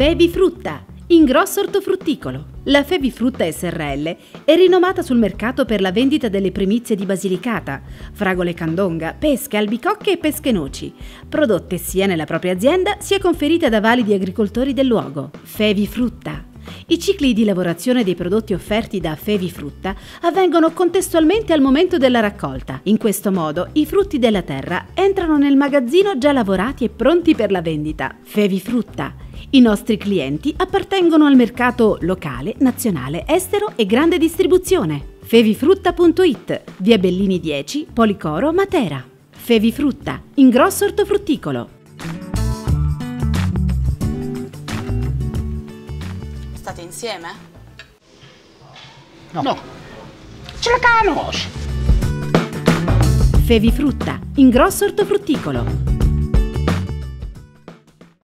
Fe.Vi. Frutta, ingrosso ortofrutticolo. La Fe.Vi. Frutta SRL è rinomata sul mercato per la vendita delle primizie di Basilicata, fragole candonga, pesche, albicocche e pesche noci, prodotte sia nella propria azienda sia conferite da validi agricoltori del luogo. Fe.Vi. Frutta. I cicli di lavorazione dei prodotti offerti da Fe.Vi. Frutta avvengono contestualmente al momento della raccolta. In questo modo i frutti della terra entrano nel magazzino già lavorati e pronti per la vendita. Fe.Vi. Frutta. I nostri clienti appartengono al mercato locale, nazionale, estero e grande distribuzione. Fevifrutta.it, via Bellini 10, Policoro, Matera. Fe.Vi. Frutta, ingrosso ortofrutticolo. State insieme? No. Ce la cano! Fe.Vi. Frutta, ingrosso ortofrutticolo.